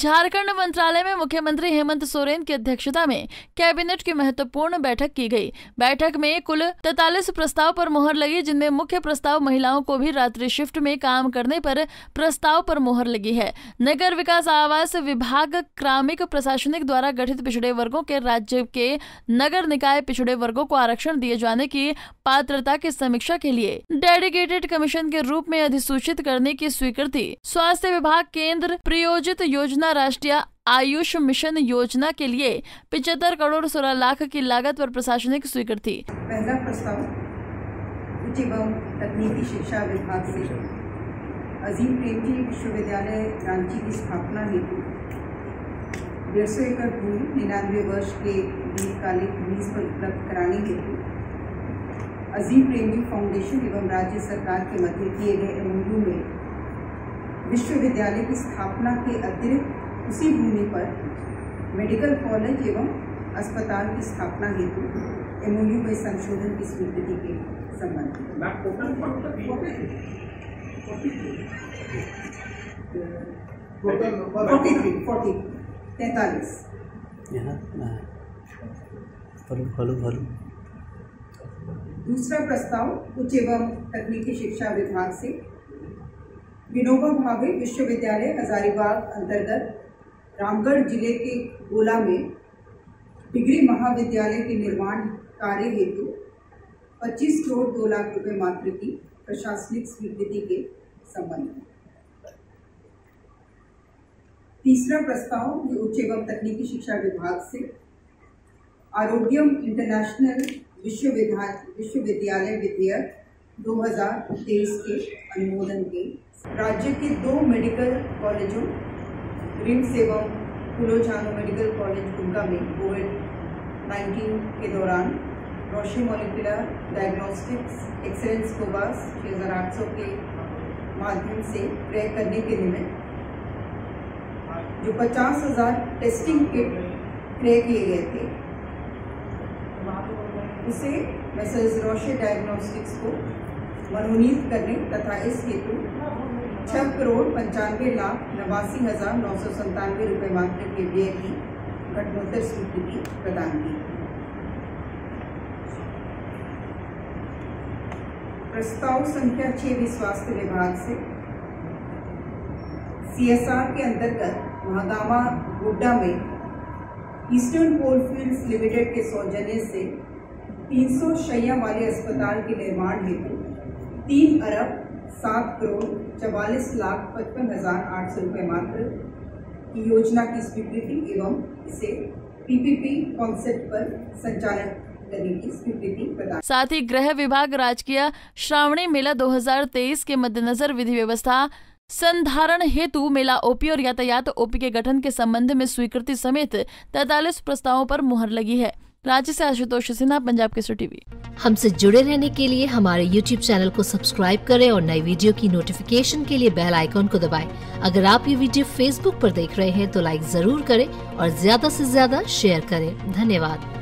झारखंड मंत्रालय में मुख्यमंत्री हेमंत सोरेन की अध्यक्षता में कैबिनेट की महत्वपूर्ण बैठक की गई। बैठक में कुल 43 प्रस्ताव पर मुहर लगी, जिनमें मुख्य प्रस्ताव महिलाओं को भी रात्रि शिफ्ट में काम करने पर प्रस्ताव पर मुहर लगी है। नगर विकास आवास विभाग क्रमिक प्रशासनिक द्वारा गठित पिछड़े वर्गों के राज्य के नगर निकाय पिछड़े वर्गों को आरक्षण दिए जाने की पात्रता की समीक्षा के लिए डेडिकेटेड कमीशन के रूप में अधिसूचित करने की स्वीकृति। स्वास्थ्य विभाग केंद्र प्रायोजित योजना राष्ट्रीय आयुष मिशन योजना के लिए 75 करोड़ 16 लाख की लागत पर प्रशासनिक स्वीकृति। पहला प्रस्ताव उच्च एवं तकनीकी शिक्षा विभाग से अजीम प्रेमजी विश्वविद्यालय रांची की स्थापना हेतु 150 एकड़ भूमि 99 वर्ष के दीर्घकालिक लीज पर उपलब्ध कराने हेतु अजीम प्रेमजी फाउंडेशन एवं राज्य सरकार के मध्य किए गए एमओयू में विश्वविद्यालय की स्थापना के अतिरिक्त उसी भूमि पर मेडिकल कॉलेज एवं अस्पताल की स्थापना हेतु एमओयू में संशोधन की स्वीकृति के संबंध में 43 दूसरा प्रस्ताव उच्च एवं तकनीकी शिक्षा विभाग से विनोबा भावे विश्वविद्यालय हजारीबाग अंतर्गत रामगढ़ जिले के गोला में डिग्री महाविद्यालय के निर्माण कार्य हेतु 25 करोड़ 2 लाख रुपये मात्र की प्रशासनिक स्वीकृति के संबंध में। तीसरा प्रस्ताव उच्च एवं तकनीकी शिक्षा विभाग से आरोग्यम इंटरनेशनल विश्वविद्यालय विधेयक 2023 के अनुमोदन के राज्य के 2 मेडिकल कॉलेजों रिम्स एवं कुलोजान मेडिकल कॉलेज गुना में कोविड-19 के दौरान रोशे डायग्नोस्टिक्स एक्सेलेंस को 6800 के माध्यम से क्रय करने के निमित्त जो 50,000 टेस्टिंग किट क्रय किए गए थे, उसे मैसेज रोशे डायग्नोस्टिक्स को मनोनीत करने तथा इस हेतु 6 करोड़ 95,89,997 रुपये मात्र के व्यय की घटनोत्तर स्वीकृति प्रदान की। प्रस्ताव संख्या 6 भी स्वास्थ्य विभाग से CSR के अंतर्गत महादमा गुड्डा में ईस्टर्न कोल फील्ड लिमिटेड के सौजन्य से 300 शैया वाले अस्पताल के निर्माण हेतु 3 अरब 7 करोड़ 44 लाख 55,800 रुपये मात्र की योजना की स्वीकृति एवं इसे PPP कॉन्सेप्ट पर संचालन करने की स्वीकृति प्रदान। साथ ही गृह विभाग राजकीय श्रावणी मेला 2023 के मद्देनजर विधि व्यवस्था संधारण हेतु मेला OP और यातायात OP के गठन के संबंध में स्वीकृति समेत 43 प्रस्तावों पर मुहर लगी है। रांची से आशुतोष सिन्हा, पंजाब केसरी टीवी। हमसे जुड़े रहने के लिए हमारे YouTube चैनल को सब्सक्राइब करें और नई वीडियो की नोटिफिकेशन के लिए बेल आइकॉन को दबाएं। अगर आप ये वीडियो Facebook पर देख रहे हैं तो लाइक जरूर करें और ज्यादा से ज्यादा शेयर करें। धन्यवाद।